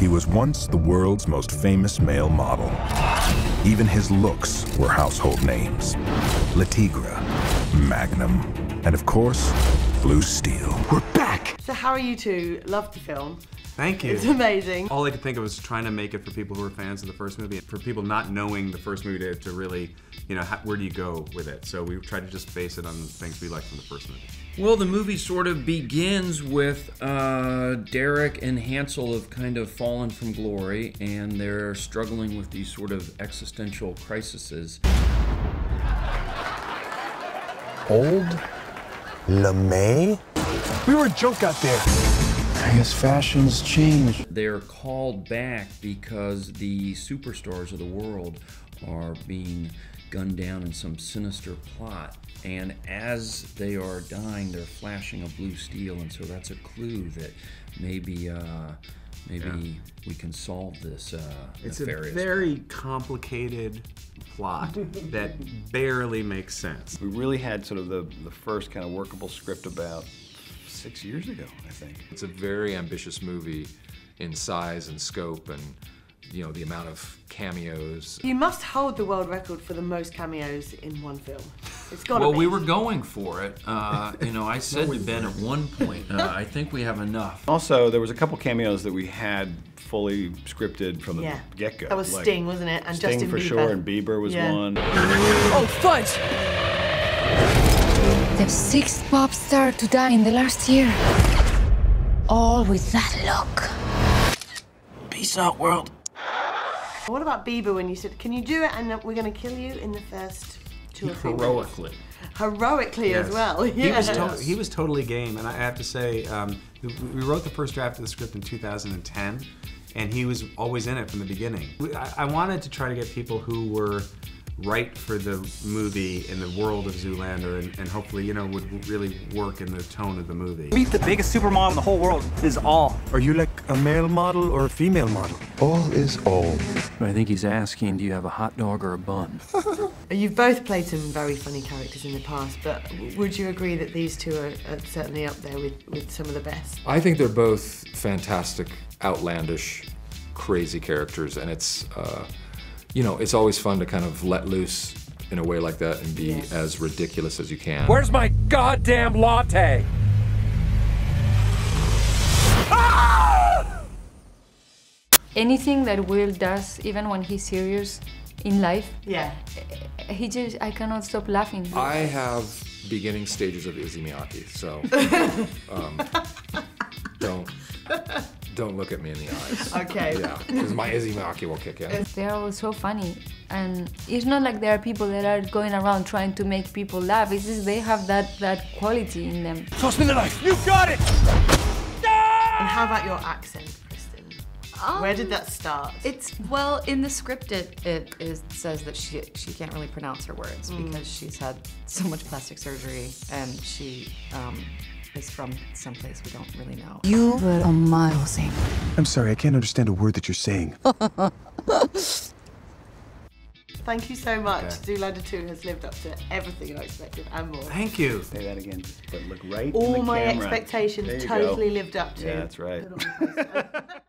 He was once the world's most famous male model. Even his looks were household names. Latigre, Magnum, and of course, Blue Steel. We're back! So how are you two? Loved the film. Thank you. It's amazing. All I could think of was trying to make it for people who were fans of the first movie, for people not knowing the first movie to really, you know, where do you go with it? So we tried to just base it on things we liked from the first movie. Well, the movie sort of begins with Derek and Hansel have kind of fallen from glory, and they're struggling with these sort of existential crises. Old LeMay? We were a joke out there. I guess fashions change. They're called back because the superstars of the world are being gunned down in some sinister plot. And as they are dying, they're flashing a blue steel, and so that's a clue that maybe we can solve this nefarious plot. It's a very complicated plot that barely makes sense. We really had sort of the first kind of workable script about 6 years ago, I think. It's a very ambitious movie in size and scope and, you know, the amount of cameos. You must hold the world record for the most cameos in one film. It's gotta be. Well, we were going for it. You know, I said to Ben at one point, I think we have enough. Also, there was a couple cameos that we had fully scripted from the get-go. That was like Sting, wasn't it? And Sting, Justin Bieber. Sting for sure, and Bieber was one. Oh, fudge! The sixth pop star to die in the last year. All with that look. Peace out, world. What about Bieber when you said, can you do it and we're going to kill you in the first 2 or 3 Heroically. Minutes? Heroically, yes. As well. Yes. He was totally game, and I have to say, we wrote the first draft of the script in 2010, and he was always in it from the beginning. I wanted to try to get people who were right for the movie in the world of Zoolander, and hopefully, you know, would really work in the tone of the movie. Meet the biggest supermodel in the whole world is all. Are you like a male model or a female model? All is all. I think he's asking, do you have a hot dog or a bun? You've both played some very funny characters in the past, but would you agree that these two are certainly up there with some of the best? I think they're both fantastic, outlandish, crazy characters, and it's, you know, it's always fun to kind of let loose in a way like that and be as ridiculous as you can. Where's my goddamn latte? Ah! Anything that Will does, even when he's serious in life, he just, I cannot stop laughing. I have beginning stages of Issey Miyake, so don't look at me in the eyes. Okay. Yeah, because my Issey Miyake will kick in. They're all so funny, and it's not like there are people that are going around trying to make people laugh. It's just they have that quality in them. Toss me the knife! You got it! And how about your accent, Kristen? Where did that start? It's, well, in the script it says that she can't really pronounce her words because she's had so much plastic surgery, and she, is from someplace we don't really know. You were a mile thing. I'm sorry, I can't understand a word that you're saying. Thank you so much. Okay. Zoolander 2 has lived up to everything I expected and more. Thank you. Say that again, but look right in the camera. All my expectations totally lived up to. Yeah, that's right.